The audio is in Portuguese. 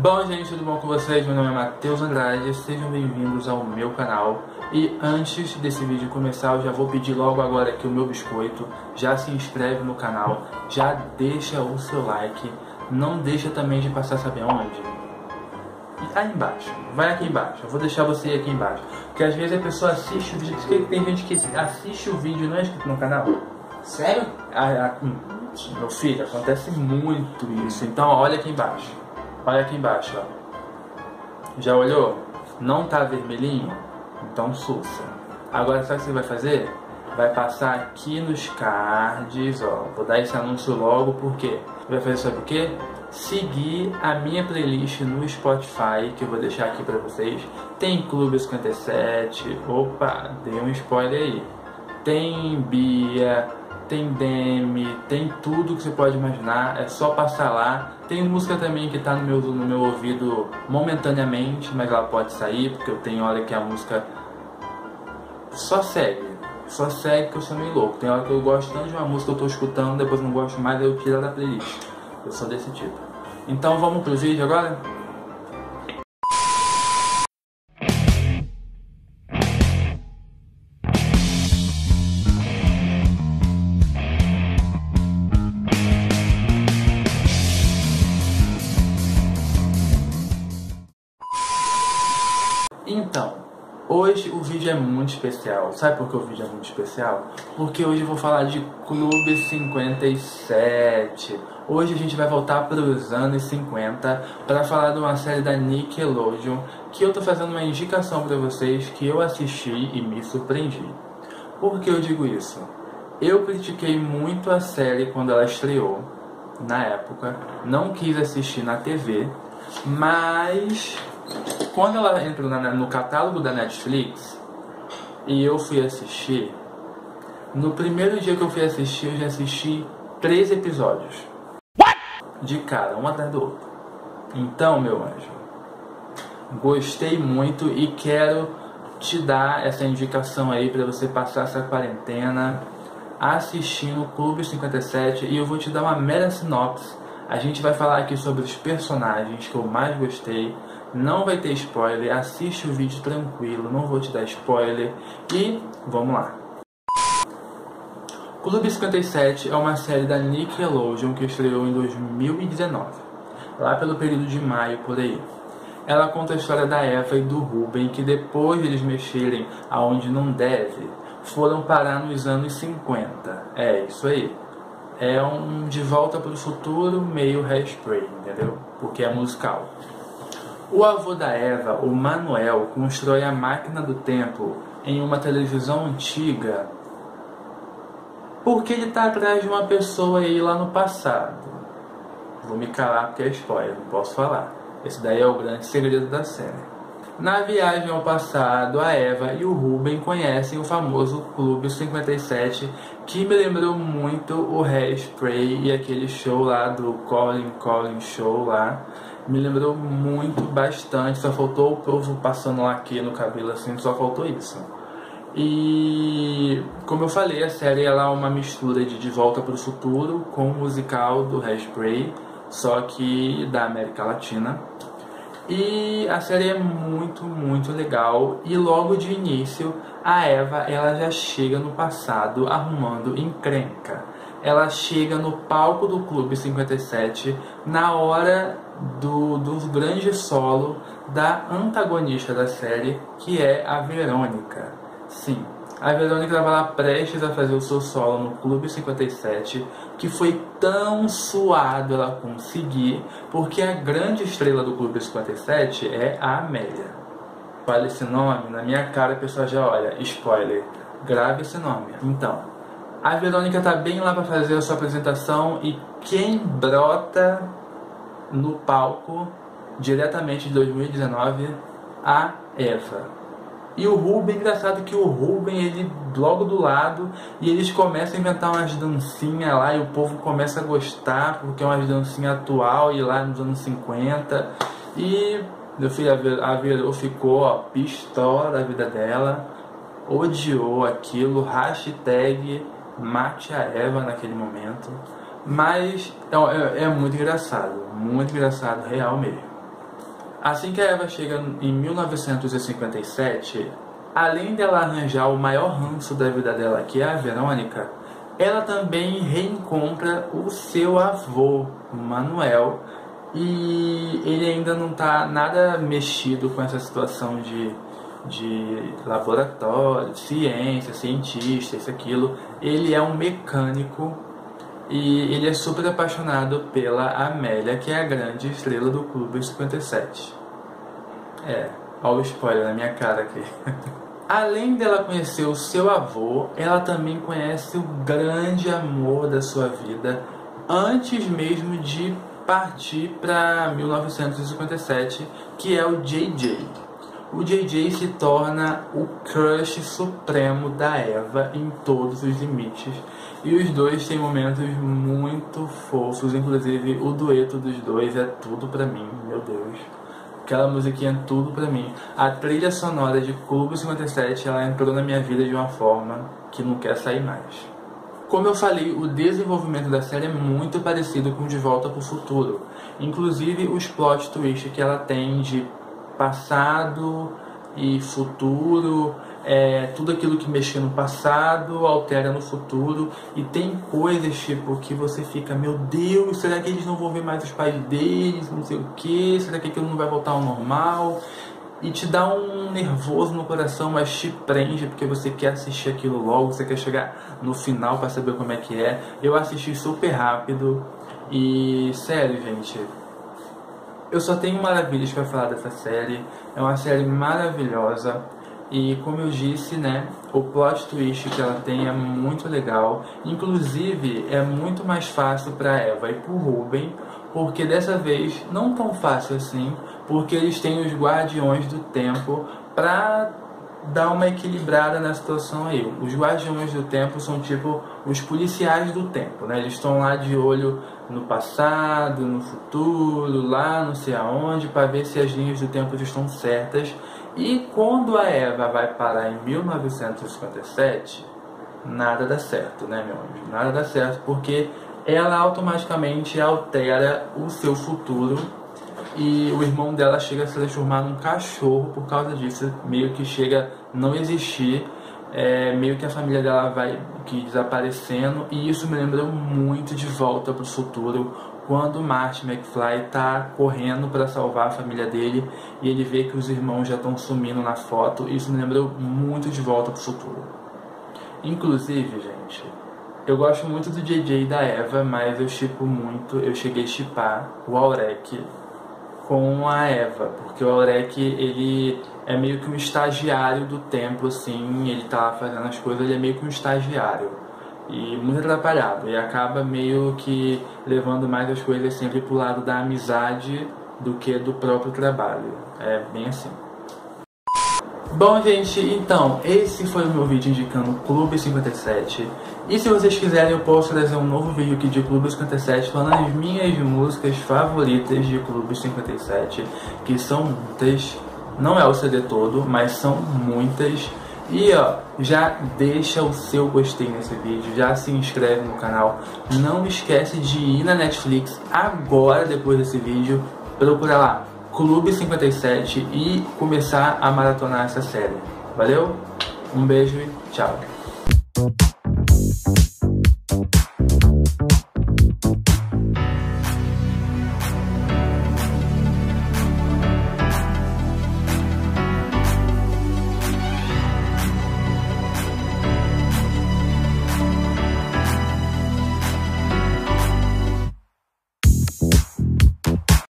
Bom, gente, tudo bom com vocês? Meu nome é Matheus Andrade, sejam bem-vindos ao meu canal. E antes desse vídeo começar, eu já vou pedir logo agora aqui o meu biscoito. Já se inscreve no canal, já deixa o seu like. Não deixa também de passar, sabe aonde? Aí embaixo, vai aqui embaixo, eu vou deixar você aqui embaixo. Porque às vezes a pessoa assiste o vídeo, porque tem gente que assiste o vídeo e não é inscrito no canal. Sério? Meu filho, acontece muito isso, então olha aqui embaixo. Olha aqui embaixo, ó. Já olhou? Não tá vermelhinho? Então sussa. Agora sabe o que você vai fazer? Vai passar aqui nos cards, ó. Vou dar esse anúncio logo, porque vai fazer sabe o quê? Seguir a minha playlist no Spotify, que eu vou deixar aqui pra vocês. Tem Clube 57, opa, dei um spoiler aí. Tem Bia, tem Demi, tem tudo que você pode imaginar, é só passar lá. Tem música também que tá no meu ouvido momentaneamente, mas ela pode sair, porque eu tenho hora que a música só segue, que eu sou meio louco. Tem hora que eu gosto tanto de uma música que eu tô escutando, depois não gosto mais, eu tiro da playlist. Eu sou desse tipo. Então vamos pro vídeo agora? Então, hoje o vídeo é muito especial. Sabe por que o vídeo é muito especial? Porque hoje eu vou falar de Clube 57. Hoje a gente vai voltar para os anos 50 para falar de uma série da Nickelodeon que eu tô fazendo uma indicação para vocês, que eu assisti e me surpreendi. Por que eu digo isso? Eu critiquei muito a série quando ela estreou, na época, não quis assistir na TV, mas quando ela entrou no catálogo da Netflix e eu fui assistir, no primeiro dia que eu fui assistir, eu já assisti 3 episódios. What? De cara, um atrás do outro. Então, meu anjo, gostei muito e quero te dar essa indicação aí pra você passar essa quarentena assistindo Clube 57. E eu vou te dar uma mera sinopse. A gente vai falar aqui sobre os personagens que eu mais gostei. Não vai ter spoiler, assiste o vídeo tranquilo, não vou te dar spoiler. E vamos lá. Clube 57 é uma série da Nickelodeon que estreou em 2019, lá pelo período de maio, por aí. Ela conta a história da Eva e do Ruben, que depois de eles mexerem aonde não deve, foram parar nos anos 50. É isso aí. É um De Volta Pro Futuro meio Hairspray, entendeu? Porque é musical. O avô da Eva, o Manuel, constrói a máquina do tempo em uma televisão antiga porque ele está atrás de uma pessoa aí lá no passado. Vou me calar porque é spoiler, não posso falar. Esse daí é o grande segredo da série. Na viagem ao passado, a Eva e o Ruben conhecem o famoso Clube 57, que me lembrou muito o Hairspray e aquele show lá do Colin Show lá. Me lembrou muito, bastante, só faltou o povo passando lá aqui no cabelo assim, só faltou isso. E, como eu falei, a série ela é uma mistura de Volta para o Futuro com o musical do Hairspray, só que da América Latina. E a série é muito, muito legal. E logo de início, a Eva ela já chega no passado arrumando encrenca. Ela chega no palco do Clube 57 na hora do grande solo da antagonista da série, que é a Verônica. Sim, a Verônica estava lá prestes a fazer o seu solo no Clube 57, que foi tão suado ela conseguir, porque a grande estrela do Clube 57 é a Amélia. Olha esse nome, na minha cara a pessoa já olha, spoiler, grave esse nome. Então, a Verônica tá bem lá para fazer a sua apresentação e quem brota no palco diretamente de 2019? A Eva. E o Ruben, engraçado que o Ruben, ele logo do lado, e eles começam a inventar umas dancinhas lá e o povo começa a gostar, porque é umas dancinhas atual e lá nos anos 50. E meu filho, a Verô ficou, ó, pistola da vida dela, odiou aquilo, hashtag mate a Eva naquele momento. Mas é muito engraçado real mesmo. Assim que a Eva chega em 1957, além dela arranjar o maior ranço da vida dela, que é a Verônica, ela também reencontra o seu avô, Manuel, e ele ainda não está nada mexido com essa situação de laboratório, de ciência, cientista, isso, aquilo. Ele é um mecânico e ele é super apaixonado pela Amélia, que é a grande estrela do Clube 57. É, olha o spoiler na minha cara aqui. Além dela conhecer o seu avô, ela também conhece o grande amor da sua vida antes mesmo de partir para 1957, que é o J.J. O J.J. se torna o crush supremo da Eva em todos os limites. E os dois têm momentos muito fofos, inclusive o dueto dos dois é tudo pra mim, meu Deus. Aquela musiquinha é tudo pra mim. A trilha sonora de Clube 57, ela entrou na minha vida de uma forma que não quer sair mais. Como eu falei, o desenvolvimento da série é muito parecido com De Volta Pro Futuro. Inclusive os plot twists que ela tem de passado e futuro, tudo aquilo que mexia no passado altera no futuro. E tem coisas tipo que você fica, meu Deus, será que eles não vão ver mais os pais deles, não sei o que, será que aquilo não vai voltar ao normal? E te dá um nervoso no coração, mas te prende, porque você quer assistir aquilo logo, você quer chegar no final para saber como é que é. Eu assisti super rápido e, sério, gente, eu só tenho maravilhas para falar dessa série. É uma série maravilhosa e, como eu disse, né, o plot twist que ela tem é muito legal. Inclusive, é muito mais fácil para Eva e para o Ruben, porque dessa vez não tão fácil assim, porque eles têm os Guardiões do Tempo para dar uma equilibrada na situação aí. Os Guardiões do Tempo são tipo os policiais do tempo, né? Eles estão lá de olho no passado, no futuro, lá não sei aonde, para ver se as linhas do tempo estão certas. E quando a Eva vai parar em 1957, nada dá certo, né, meu amigo? Nada dá certo, porque ela automaticamente altera o seu futuro e o irmão dela chega a se transformar num cachorro por causa disso, meio que chega a não existir, meio que a família dela vai que desaparecendo, e isso me lembra muito De Volta Pro Futuro, quando Marty McFly tá correndo para salvar a família dele e ele vê que os irmãos já estão sumindo na foto. Isso me lembrou muito De Volta Pro Futuro. Inclusive, gente, eu gosto muito do J.J. e da Eva, mas eu shippo muito, eu cheguei a shippar o Aurek com a Eva, porque o Aurek, ele é meio que um estagiário do tempo, assim, ele tá fazendo as coisas, ele é meio que um estagiário, e muito atrapalhado, e acaba meio que levando mais as coisas sempre pro lado da amizade do que do próprio trabalho, é bem assim. Bom, gente, então, esse foi o meu vídeo indicando Clube 57. E se vocês quiserem, eu posso trazer um novo vídeo aqui de Clube 57 falando as minhas músicas favoritas de Clube 57, que são muitas, não é o CD todo, mas são muitas. E ó, já deixa o seu gostei nesse vídeo, já se inscreve no canal, não esquece de ir na Netflix agora, depois desse vídeo, procura lá Clube 57 e começar a maratonar essa série. Valeu? Um beijo e tchau.